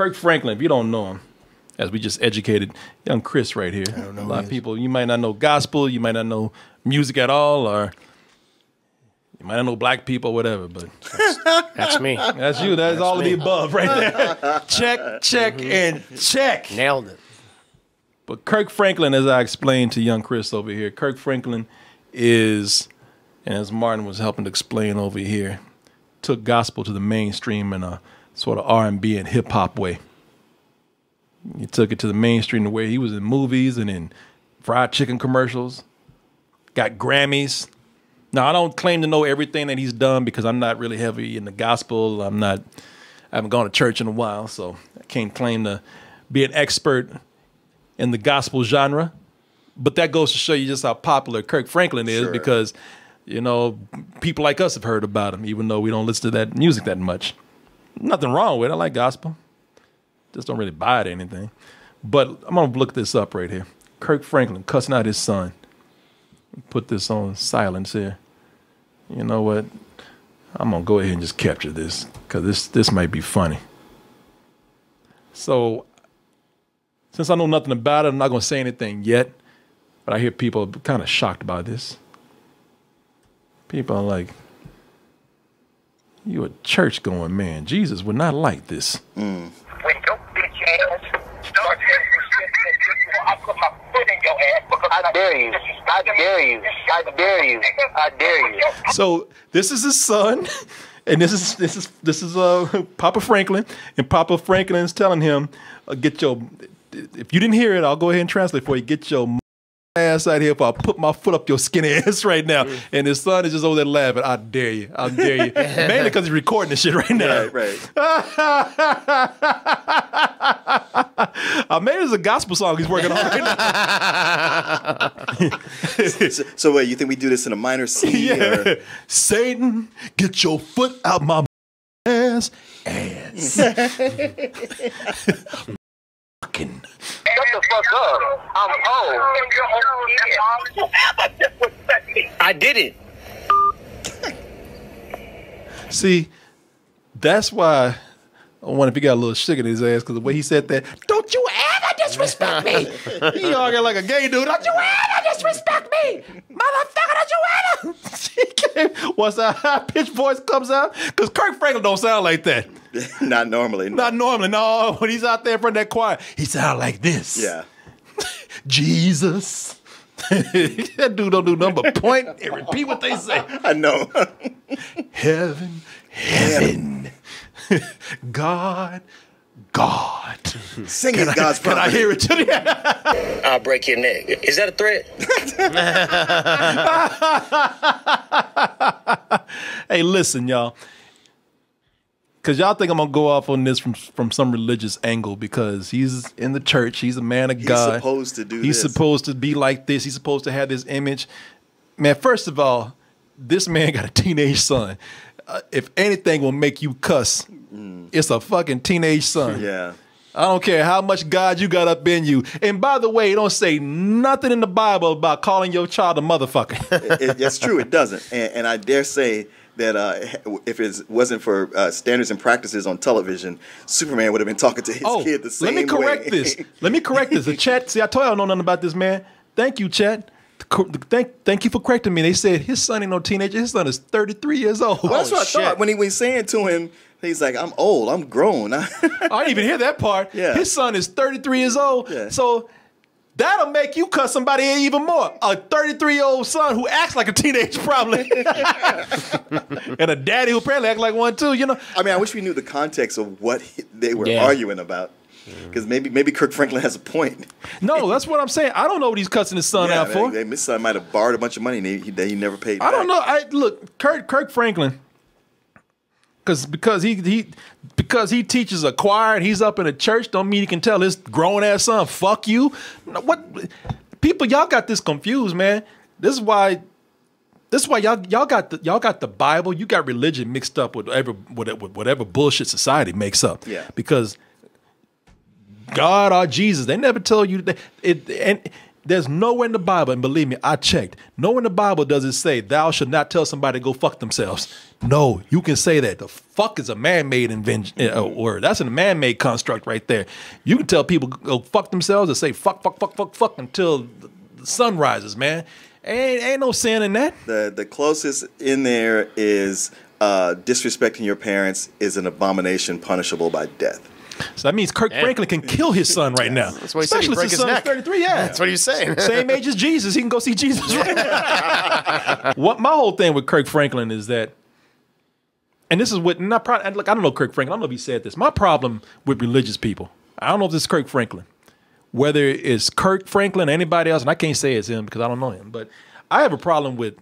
Kirk Franklin, if you don't know him, as we just educated young Chris right here. I don't know a lot of people, you might not know gospel, you might not know music at all, or you might not know black people, whatever, but that's me. That's you. That's all me. Of the above right there. Check, check, and check. Nailed it. But Kirk Franklin, as I explained to young Chris over here, Kirk Franklin is, and as Martin was helping to explain over here, took gospel to the mainstream in a sort of R&B and hip-hop way. He took it to the mainstream the way he was in movies and in fried chicken commercials, got Grammys. Now, I don't claim to know everything that he's done because I'm not really heavy in the gospel. I haven't gone to church in a while, so I can't claim to be an expert in the gospel genre. But that goes to show you just how popular Kirk Franklin is, sure, because, you know, people like us have heard about him, even though we don't listen to that music that much. Nothing wrong with it. I like gospel. Just don't really buy it or anything. But I'm going to look this up right here. Kirk Franklin cussing out his son. Put this on silence here. You know what? I'm going to go ahead and just capture this because this might be funny. So since I know nothing about it, I'm not going to say anything yet. But I hear people kind of shocked by this. People are like, you a church-going man. Jesus would not like this. Mm. When your bitch ass starts disrespecting, I put my foot in your ass because I dare you. I dare you. I dare you. I dare you. So this is his son, and this is Papa Franklin, and Papa Franklin is telling him, "Get your." If you didn't hear it, I'll go ahead and translate for you. Get your ass out here, if I put my foot up your skinny ass right now. Mm. And his son is just over there laughing. I dare you. I dare you. Mainly because he's recording this shit right now. Right, right. Maybe it's a gospel song he's working on right now. So wait, you think we do this in a minor C? Yeah. Or? Satan, get your foot out my ass. Fucking. Shut the fuck up. I'm old. I did it. See, that's why I wonder if he got a little sugar in his ass, because the way he said that, don't you ever disrespect me. He arguing like a gay dude. Don't you ever disrespect me. Motherfucker, don't you ever. Once a high-pitched voice comes out, because Kirk Franklin don't sound like that. Not normally. No. Not normally. No, when he's out there in front of that choir, he sound like this. Yeah. Jesus. That dude don't do nothing but point and repeat what they say. I know. Heaven, heaven. God, God. Singing God's property. Can I hear it to you? I'll break your neck. Is that a threat? Hey, listen, y'all. Because y'all think I'm going to go off on this from some religious angle because he's in the church. He's a man of God. He's supposed to do this. He's supposed to be like this. He's supposed to have this image. Man, first of all, this man got a teenage son. If anything will make you cuss, it's a fucking teenage son. Yeah. I don't care how much God you got up in you. And by the way, it don't say nothing in the Bible about calling your child a motherfucker. It's true. It doesn't. And I dare say that if it wasn't for standards and practices on television, Superman would have been talking to his kid the same way. Let me correct this. The chat, see, I told you I don't know nothing about this, man. Thank you, chat. Thank you for correcting me. They said his son ain't no teenager. His son is 33 years old. Well, that's what I thought when he was saying to him. He's like, I'm old. I'm grown. I didn't even hear that part. Yeah. His son is 33 years old. Yeah. So that'll make you cuss somebody even more. A 33-year-old son who acts like a teenager probably. And a daddy who apparently acts like one too. You know. I mean, I wish we knew the context of what they were arguing about. Because maybe Kirk Franklin has a point. No, that's what I'm saying. I don't know what he's cussing his son out for. His son might have borrowed a bunch of money that he never paid back. I don't know. Look, Kirk Franklin, because he teaches a choir and he's up in a church, don't mean he can tell his grown ass son, fuck you. What people, y'all got this confused, man. This is why y'all got the Bible, you got religion mixed up with whatever bullshit society makes up. Yeah. Because God or Jesus, they never tell you that. And there's nowhere in the Bible, and believe me, I checked. Nowhere in the Bible does it say, thou should not tell somebody to go fuck themselves. No, you can say that. The fuck is a man-made invention word. That's a man-made construct right there. You can tell people go fuck themselves or say fuck, fuck, fuck, fuck, fuck until the sun rises, man. Ain't no sin in that. The closest in there is disrespecting your parents is an abomination punishable by death. So that means Kirk Franklin can kill his son right now. That's what he said. He break his neck. 33, yeah. That's what he's saying. Same age as Jesus. He can go see Jesus right now. What my whole thing with Kirk Franklin is that, and this is what, and look, I don't know Kirk Franklin. I don't know if he said this. My problem with religious people, I don't know if this is Kirk Franklin, whether it's Kirk Franklin or anybody else, and I can't say it's him because I don't know him, but I have a problem with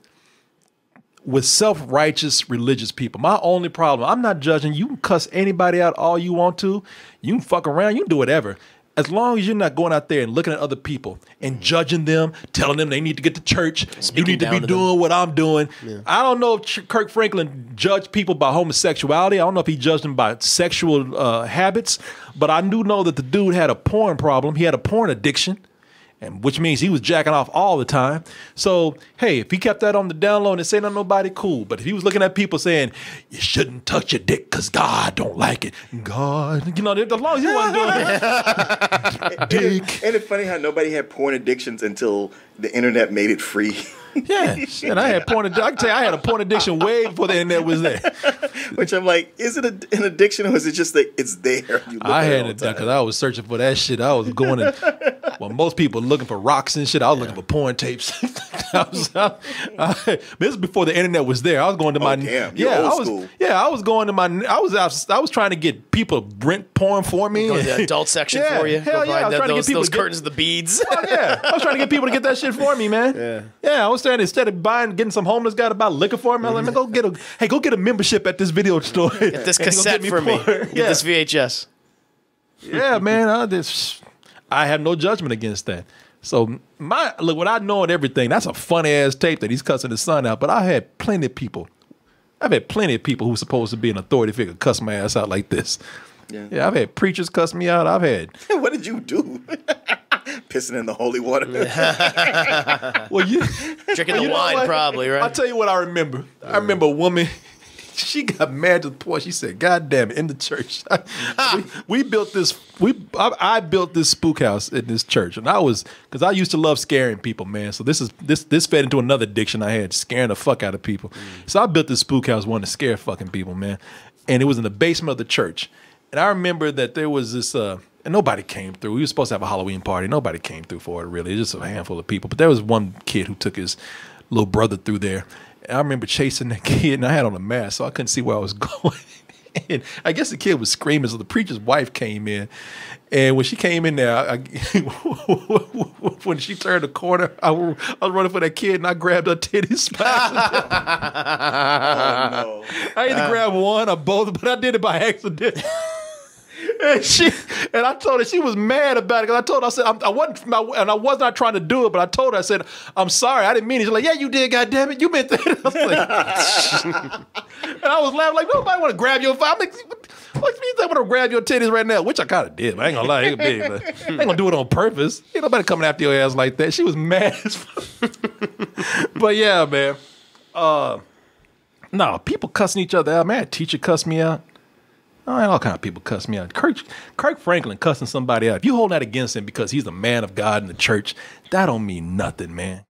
self-righteous religious people. My only problem, I'm not judging. You can cuss anybody out all you want to. You can fuck around. You can do whatever. As long as you're not going out there and looking at other people and judging them, telling them they need to get to church, you need to be doing what I'm doing. Yeah. I don't know if Kirk Franklin judged people by homosexuality. I don't know if he judged them by sexual habits, but I do know that the dude had a porn problem. He had a porn addiction, and which means he was jacking off all the time. So, hey, if he kept that on the down low and saying nothing to nobody, cool. But if he was looking at people saying, you shouldn't touch your dick because God don't like it. God, you know, as long as he wasn't doing it. Dick. Ain't it funny how nobody had porn addictions until the internet made it free? Yeah, and I had porn addiction. I can tell you, I had a porn addiction way before the internet was there. Which I'm like, is it an addiction or is it just that it's there? I had it because I was searching for that shit. I was going to, well, most people looking for rocks and shit. I was looking for porn tapes. This is before the internet was there. I was going to my, I was trying to get people to rent porn for me. Go to the adult section for you. Hell yeah, I was trying to get people those curtains, the beads. Oh yeah, I was trying to get people to get that shit for me, man. Yeah, I was saying instead of getting some homeless guy to buy liquor for him, I was like, go get a membership at this video store. Get this cassette for me. Get this VHS. Yeah, man, I have no judgment against that. So look, what I know and everything, that's a funny ass tape that he's cussing his son out. But I had plenty of people. I've had plenty of people who were supposed to be an authority figure cuss my ass out like this. Yeah, I've had preachers cuss me out. I've had. What did you do? Pissing in the holy water. Well, drinking the wine, probably, right? I'll tell you what I remember. I remember a woman. She got mad to the point. She said, "God damn it!" In the church, we built this. I built this spook house in this church, and because I used to love scaring people, man. So this fed into another addiction I had, scaring the fuck out of people. So I built this spook house, wanting to scare fucking people, man. And it was in the basement of the church. And I remember that there was this, and nobody came through. We were supposed to have a Halloween party. Nobody came through for it, really. It was just a handful of people. But there was one kid who took his little brother through there. And I remember chasing that kid, and I had on a mask, so I couldn't see where I was going. And I guess the kid was screaming, so the preacher's wife came in. And when she came in there, when she turned the corner, I was running for that kid, and I grabbed her titties. Oh, no. I either grabbed one or both, but I did it by accident. And I told her, she was mad about it because I told her, I said, I was not trying to do it, but I told her, I said, "I'm sorry, I didn't mean it." She's like, "Yeah, you did, God damn it, you meant that." And I was like, and I was laughing like, nobody want to grab your. I'm like, what means they want to grab your titties right now? Which I kind of did. But I ain't gonna lie, it big, but I ain't gonna do it on purpose. Ain't nobody coming after your ass like that. She was mad as fuck. But yeah, man. No, people cussing each other out. Man, a teacher cussed me out. All kind of people cuss me out. Kirk Franklin cussing somebody out. If you hold that against him because he's a man of God in the church, that don't mean nothing, man.